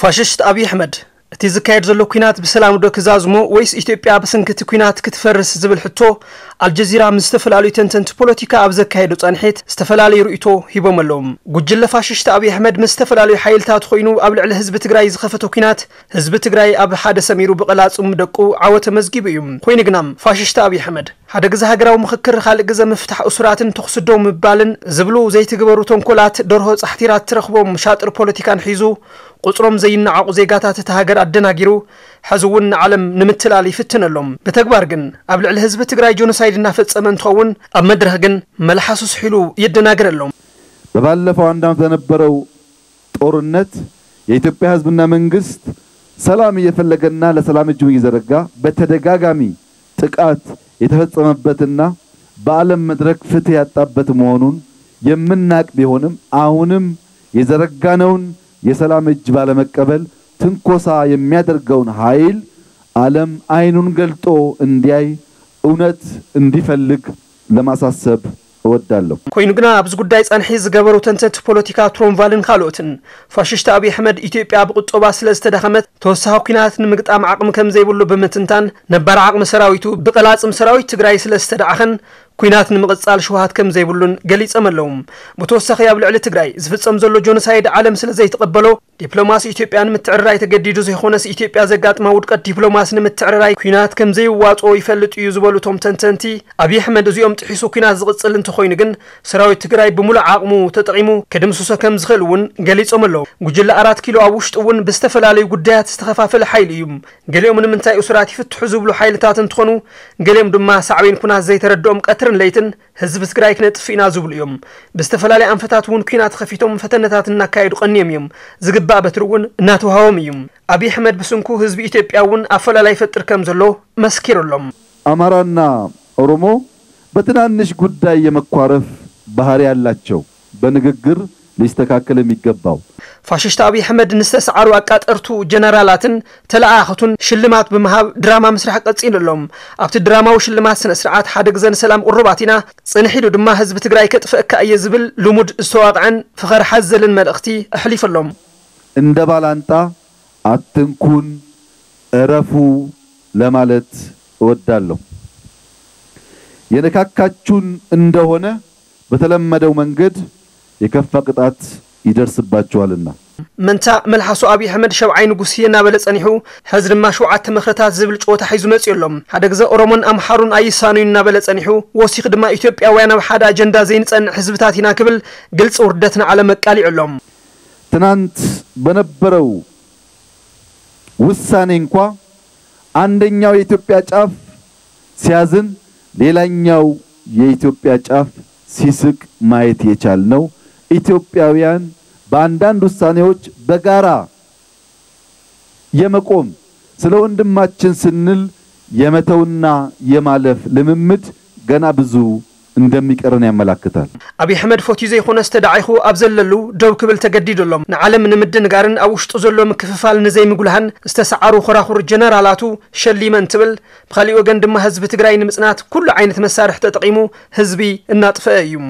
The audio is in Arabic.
فاششت أبي أحمد تذكر ذلك كينات بسلام دوكزازمو ويس إثيوبيا بسنكت كينات كتفرس زبل حتو الجزيرة مستفل على تنتنت بوليتيكا أبزك هيدوت أنحيت استفل على رؤيته هبة ملوم جل فاششت أبي أحمد مستفل على حيلتات خوينو قبل على حزب تجري زخفته كينات حزب تجري أب حدا سميرو بقلات دقو عوة مزجي بيوم خوين جنام فاششت أبي أحمد حدا جزها جرا ومخكر خالق جزا مفتح أسرات تخصدهم بالن زبلو زي تجبرو تنقلات درهو احتيرات ترخبهم شاطر بوليتيكا نحيزو قطرم زينا عقوزي قاتا تتهاجر عدنا جيرو حزون علم نمتلالي فتن اللوم بتكبرجن قبل على حزب تجري جونسايد نافت أمن تخون أم مدرهجن ملحسوس حلو يدنا جر اللوم. ببلف عندهم تنبرو أورنت يتبقى حزبنا منجست سلامي يفلقنا لسلام الجوي زرقا بتدقاقامي تقات يتفت أمبتنا بعلم مدرك فتي أتبت مونون يمناك بهونم عونم يزرقانون يسلام الجبال مكبل تنقصا يميادرقون هايل عالم عينون قلتو اندياي اونت انديفلق لما ساسب ودالو كوينو جنا أبز قدايس أنحيز جبرو تنتت بوليتيكا تروم فالن خالوتن فاششت أبي أحمد إثيوبيا بقط أباس لاستدخمت توسعوا قناعات نمقت أم عقم كم زي بولو بمتنتان نبر عقم سراويتو بقلات أم سراويت تجريس لاستدعخن كينات نمغصال شوهات كم زيبلون قليص املهم متوسخ يابل على تجراي زفصم زلو جونسايد عالم سلا زي تقبلوا دبلوماسي اثيوبيان متعرراي تجديدو زي خونس اثيوبيا زغاطما ودقت دبلوماسن متعرراي كينات كم زي واطو يفلط يزبلو توم تنتنتي ابي احمد زيوم تحيسو كينات زقصل انت خوين كن سراويت تجراي بملع عقمو تطقيمو كدمسوسه كم زخلون قليص املهم غجل 4 كيلو ابوشطون بستفلالي غديات استخفافل حيل يوم قليوم من منتاي اسرات يفتحو زبلو حيلتات انتخونو قليوم دما ساعوين كنا زي تردوم قتر ليتن حزب تجري كنطفينا زبل يوم باستفلالي انفتات ون كينات خفيتهم فتناتاتنا كايدو قنيم يوم زغبا بترون ناتوهاوم يوم ابي احمد بسنكو حزب ايثيوبياون افلالي فطر كم زلو مسكيرلهم امرانا اورومو بتنانش غداي يمقارف بحر ياللاچو بنغغر ليستكاكل ميغباو فاششت أبي أحمد نستسعروا أقاطرتو جنرالاتن تلعاختن شلمات بمهاب دراما مسرح قصيللهم ابت دراما وشلمات سن سرعات حدق زن سلام قرباتنا صنحيدو دما حزب تجراي كطفك اي زبل لمود استواطعن فخر حزلن ملختي احليفلهم اند بالانطا اتنكون ارفو لمالت ودالو ينكاكاچون اندهونه بتلمدو منجد يكفى قطعات يدرس باتشوالنا منتا ملحسو أبي أحمد شوعي نقصينا بلتصنيحو حزر ما شوعت مخرتات زبل قوت حيزو مصيلهم حدغز أورومن أمحارون أي سانينا بلتصنيحو وسيق دما إثيوبيا وانا بحد أجندا زينصن حزبتاتنا كبل قلص وردتنا على مقاليعلهم تنانت بنبرو وساني انكوا عندنياو إثيوبيا ጫፍ ሲያዝን ሌላኛው የኢትዮጵያ ጫፍ ሲስቅ ማየት የቻልነው ኢትዮጵያውያን በአንዳንድ ውሳኔዎች በጋራ የመቆም ስለወንድማችን ስንል የመተውና የማለፍ ልምምድ ገና ብዙ እንደሚቀረን ያመለክታል አብይ አህመድ ፎቲ ዘይኹን አስተዳይኹ አብዘለሉ ደውክብል ተገዲደሎም ንዓለም ንምድን ጋርን ኣብ ውሽጡ ዘሎ ምክፍፋል ንዘይ ምግልሃን ዝተሰዓሩ ኹራኹር ጀነራላቱ ሸሊመን ትብል ብኸሊኡ ገንድማ ህዝብ ትግራይ ንምጽናት ኩሉ ዓይነት መሳርሕ ተጠቂሙ ህዝቢ እናጥፈ እዩ